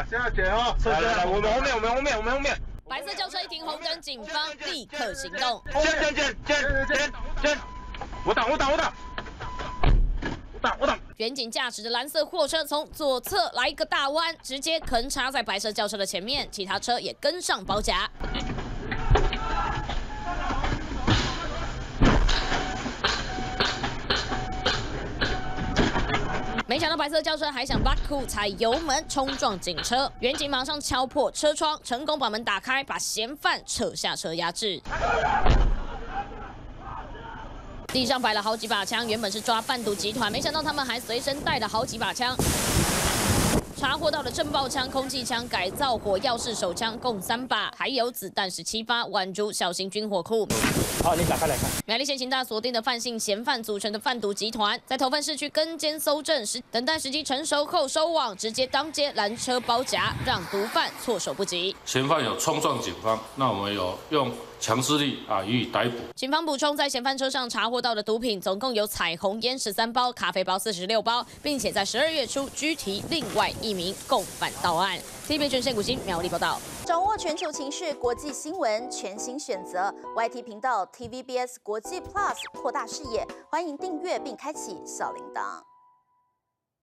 来，现在捡啊！来，我们后面。白色轿车一停红灯，警方立刻行动。捡！我挡！远景驾驶的蓝色货车从左侧来一个大弯，直接横插在白色轿车的前面，其他车也跟上包夹。没想到白色轿车还想 back 踩油门冲撞警车，远景马上敲破车窗，成功把门打开，把嫌犯扯下车压制。 地上摆了好几把枪，原本是抓贩毒集团，没想到他们还随身带了好几把枪。查获到了震爆枪、空气枪、改造火药式手枪，共3把，还有子弹17发，宛如小型军火库。好，你打开来看。苗栗县刑大锁定的范姓嫌犯组成的贩毒集团，在投犯市区跟监搜证时，等待时机成熟后收网，直接当街拦车包夹，让毒贩措手不及。嫌犯有冲撞警方，那我们有用。 强势力予以逮捕。警方补充，在嫌犯车上查获到的毒品总共有彩虹烟13包、咖啡包46包，并且在12月初拘提另外1名共犯到案。TVBS 线古新苗栗报道，掌握全球情势、国际新闻，全新选择 YT 频道 TVBS 国际 Plus， 扩大视野，欢迎订阅并开启小铃铛。